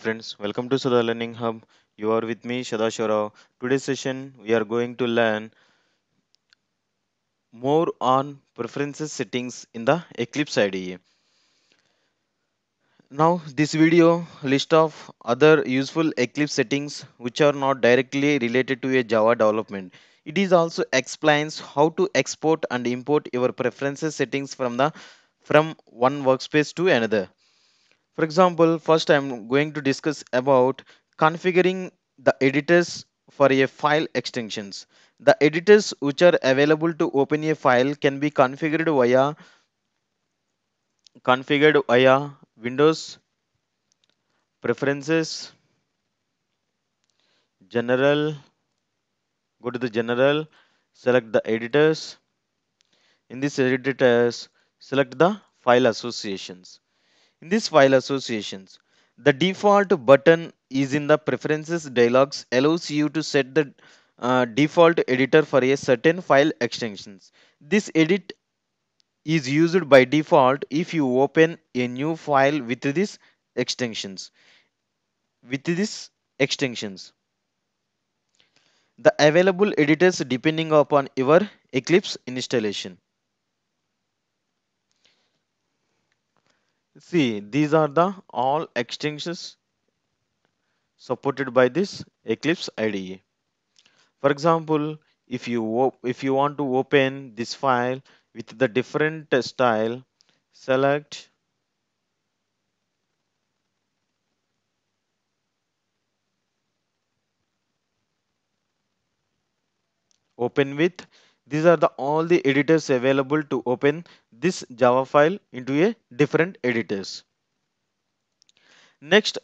friends, welcome to Sada Learning Hub. You are with me, Shada Shora. Today's session we are going to learn more on preferences settings in the Eclipse IDE. Now this video list of other useful Eclipse settings which are not directly related to a Java development. It is also explains how to export and import your preferences settings from one workspace to another. For example, first I am going to discuss about configuring the editors for a file extensions. The editors which are available to open a file can be configured via Windows, Preferences, General, go to the General, select the editors. In this editors, select the file associations. In this file associations, the default button is in the Preferences dialogs, allows you to set the default editor for a certain file extensions. This edit is used by default if you open a new file with these extensions. The available editors depending upon your Eclipse installation. See, these are the all extensions supported by this Eclipse IDE. For example, if you want to open this file with the different style, select open with. These are the all the editors available to open this Java file into a different editors. Next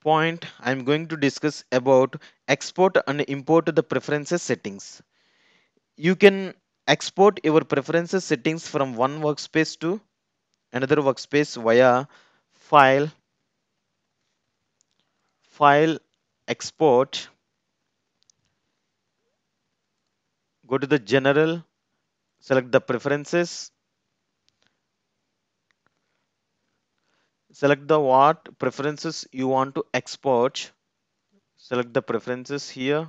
point I am going to discuss about export and import the preferences settings. You can export your preferences settings from one workspace to another workspace via file export, go to the General, select the Preferences, select the what preferences you want to export, select the preferences here.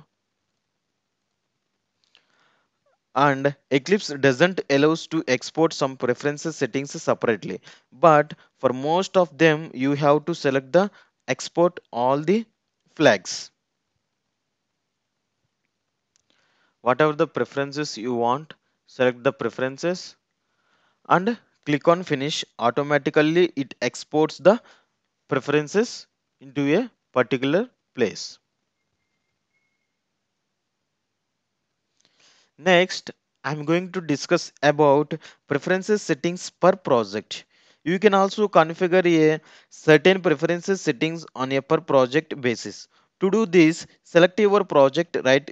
And Eclipse doesn't allow us to export some preferences settings separately, but for most of them you have to select the export all the flags. Whatever the preferences you want, select the preferences and click on finish. Automatically it exports the preferences into a particular place. Next, I'm going to discuss about preferences settings per project. You can also configure a certain preferences settings on a per project basis. To do this, select your project, right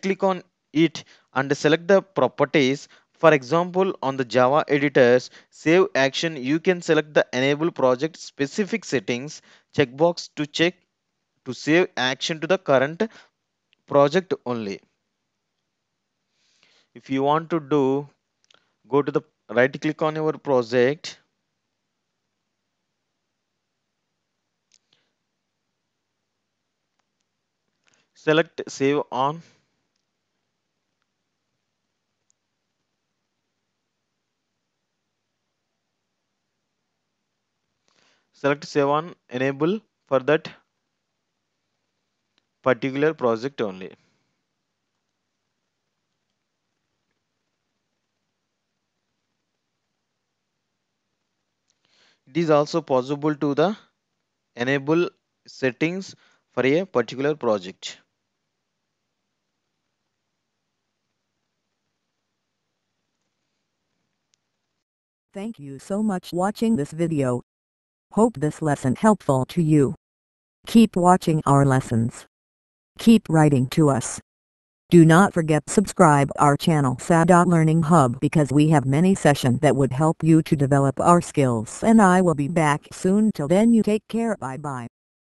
click on it and select the properties. For example, on the Java editors save action, you can select the enable project specific settings checkbox to check to save action to the current project only. If you want to do, go to the right click on your project, select save on, select save on enable for that particular project only. It is also possible to the enable settings for a particular project. Thank you so much watching this video. Hope this lesson helpful to you. Keep watching our lessons. Keep writing to us. Do not forget subscribe our channel Sada Learning Hub, because we have many sessions that would help you to develop our skills, and I will be back soon. Till then you take care, bye bye.